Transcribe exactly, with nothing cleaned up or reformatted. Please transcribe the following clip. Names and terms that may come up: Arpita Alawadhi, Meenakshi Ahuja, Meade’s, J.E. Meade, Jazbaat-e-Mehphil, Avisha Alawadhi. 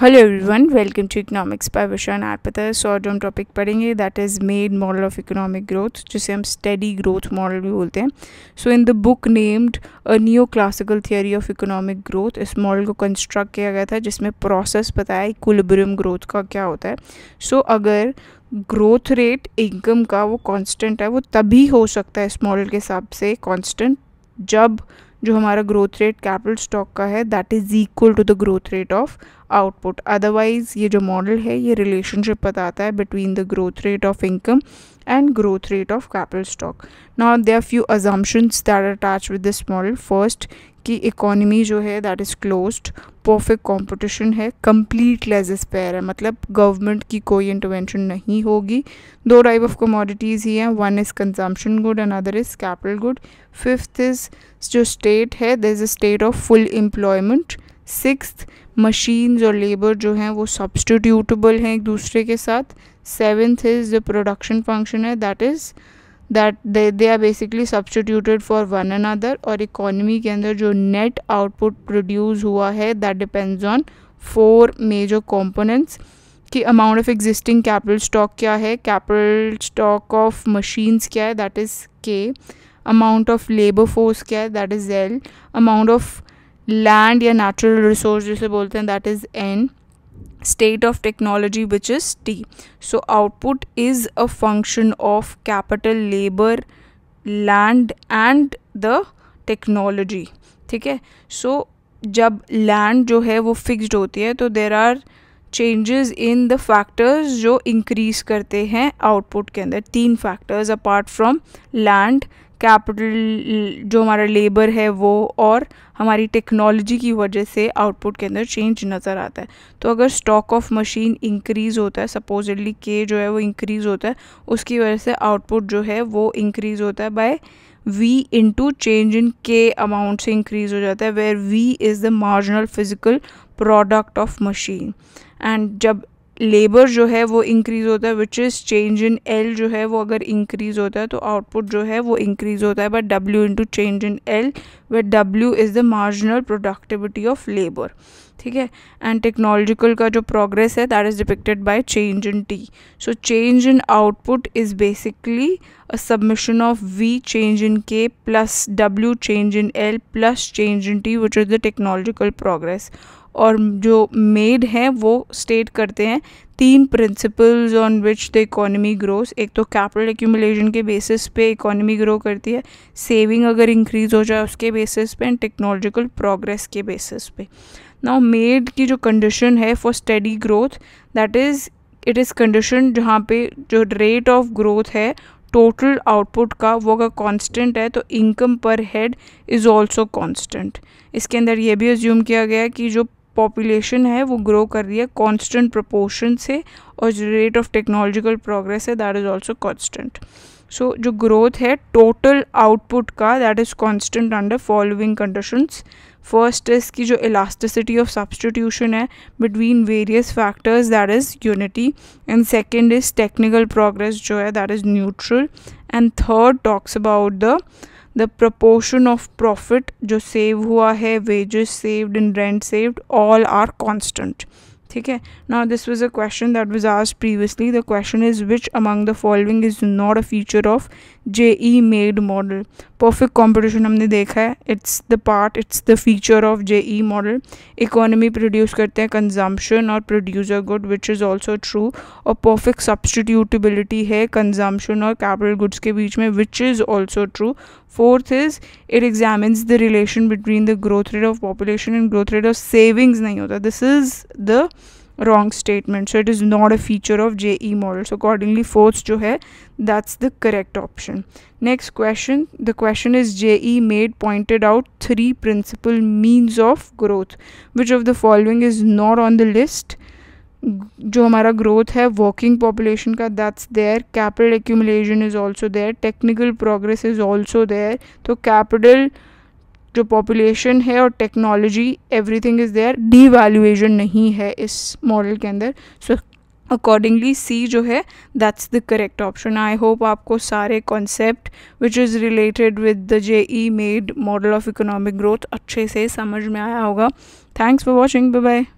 Hello everyone, welcome to economics by Avisha and Arpita. So आज हम topic पढ़ेंगे that is Meade model of economic growth, जिसे हम steady growth model भी बोलते हैं। So in the book named a new classical theory of economic growth, इस model को कंस्ट्रक्ट किया गया था जिसमें प्रोसेस बताया इक्विलिब्रियम ग्रोथ का क्या होता है। सो so, अगर ग्रोथ रेट इनकम का वो कॉन्स्टेंट है, वो तभी हो सकता है इस मॉडल के हिसाब से कॉन्स्टेंट जब जो हमारा ग्रोथ रेट कैपिटल स्टॉक का है that is equal to the growth rate of output. Otherwise ये जो मॉडल है ये रिलेशनशिप बताता है between the growth rate of income and growth rate of capital stock. Now there are few assumptions that are attach with this model. First कि economy जो है that is closed, perfect competition है, complete laissez faire है, मतलब government की कोई intervention नहीं होगी। दो टाइप ऑफ कमोडिटीज़ ही हैं, one is consumption good and other is capital good. Fifth is जो स्टेट है there is a state of full employment. Sixth, machines और लेबर जो हैं वो सब्सटीट्यूटेबल हैं एक दूसरे के साथ। सेवेंथ इज़ जो प्रोडक्शन फंक्शन है that is that they they are basically substituted for one another. और इकोनॉमी के अंदर जो नेट आउटपुट प्रोड्यूस हुआ है that depends on four major components कि amount of existing capital stock क्या है, कैपिटल स्टॉक ऑफ मशीन्स क्या है that is K, amount of labour force क्या है that is L, amount of land या नेचुरल रिसोर्स जिसे बोलते हैं that is N, state of technology which is T. So output is a function of capital, labor, land and the technology. ठीक है, so जब land जो है वो fixed होती है तो there are changes in the factors जो increase करते हैं output के अंदर। तीन factors apart from land, capital जो हमारा लेबर है वो और हमारी टेक्नोलॉजी की वजह से आउटपुट के अंदर चेंज नज़र आता है। तो अगर स्टॉक ऑफ मशीन इंक्रीज़ होता है, सपोजिटली के जो है वो इंक्रीज़ होता है, उसकी वजह से आउटपुट जो है वो इंक्रीज़ होता है by V into change in K amount से इंक्रीज़ हो जाता है, where V is the marginal physical product of machine. And जब लेबर जो है वो इंक्रीज़ होता है which is change in L जो है वो अगर इंक्रीज़ होता है तो आउटपुट जो है वो इंक्रीज़ होता है but W into change in L, where W is the marginal productivity of labour. ठीक है, एंड टेक्नोलॉजिकल का जो प्रोग्रेस है that is depicted by change in T. So change in output is basically a submission of V change in K plus W change in L plus change in T which is the technological progress. और जो Meade हैं वो state करते हैं तीन principles on which the economy grows. एक तो capital accumulation के बेसिस पे इकोनॉमी ग्रो करती है, सेविंग अगर इंक्रीज़ हो जाए उसके बेसिस पे, एंड टेक्नोलॉजिकल प्रोग्रेस के बेसिस पे। नाउ मेड की जो कंडीशन है for steady growth that is it is condition जहाँ पे जो रेट ऑफ ग्रोथ है टोटल आउटपुट का वो अगर कांस्टेंट है तो इनकम पर हेड इज़ ऑल्सो कांस्टेंट। इसके अंदर ये भी अज्यूम किया गया कि जो पॉपुलेशन है वो ग्रो कर रही है कांस्टेंट प्रोपोर्शन से और जो रेट ऑफ टेक्नोलॉजिकल प्रोग्रेस है that is also constant. So जो ग्रोथ है टोटल आउटपुट का that is constant under following conditions. First is की जो इलास्टिसिटी ऑफ सब्सटीट्यूशन है between various factors that is unity, and second is technical progress जो है that is neutral, and third talks about the the proportion of profit जो save हुआ है, wages saved and rent saved, all are constant. ठीक है, now this was a question that was asked previously. The question is which among the following is not a feature of J E Meade model. Perfect competition हमने देखा है, it's the part it's the feature of J E model. Economy produce करते हैं consumption और producer good which is also true, और perfect substitutability है consumption और capital goods के बीच में which is also true. Fourth is it examines the relation between the growth rate of population and growth rate of savings नहीं होता, this is the wrong statement, so it is not a feature of J E model, so accordingly fourth जो है that's the correct option. Next question, the question is J E Meade pointed out three principal means of growth, which of the following is not on the list? जो हमारा growth है working population का that's there, capital accumulation is also there, technical progress is also there. तो capital जो population है और technology everything is there, devaluation नहीं है इस मॉडल के अंदर। सो अकॉर्डिंगली सी जो है that's the correct option. I hope आपको सारे concept which is related with the J E Meade model of economic growth अच्छे से समझ में आया होगा। Thanks for watching, bye bye.